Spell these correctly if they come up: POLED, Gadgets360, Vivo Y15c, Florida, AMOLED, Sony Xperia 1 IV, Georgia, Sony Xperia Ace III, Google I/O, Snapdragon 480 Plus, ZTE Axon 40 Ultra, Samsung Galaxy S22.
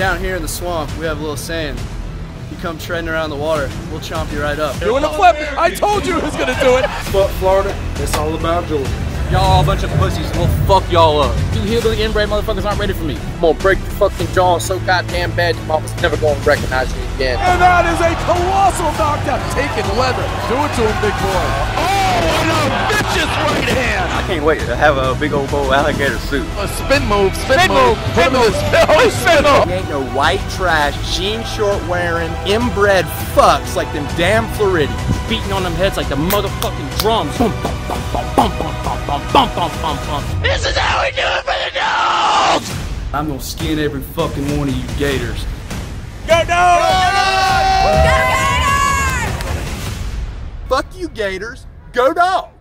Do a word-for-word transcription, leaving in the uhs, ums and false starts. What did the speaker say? Down here in the swamp, we have a little sand. You come treading around the water, we'll chomp you right up. Doing a flip! I told you who's gonna do it! But Florida, it's all about Georgia. Y'all all a bunch of pussies, we'll fuck y'all up. You hillbilly inbred motherfuckers aren't ready for me. I'm gonna break your fucking jaw so goddamn bad your mama's never gonna recognize you again. And that is a colossal knockdown. Taking leather. Do it to him, big boy. Oh, and a vicious right hand! I can't wait to have a big old bowl alligator suit. A spin move, spin, spin move, spin move, spin, spin move. He ain't no white trash, jean short wearing, inbred fucks like them damn Floridians. Beating on them heads like the motherfucking drums. Boom, boom, boom, boom, boom, boom. Bum, bum, bum, bum, bum. This is how we do it for the dogs! I'm gonna skin every fucking one of you gators. Go dogs! Go dogs! Go gators! Fuck you gators, go dogs!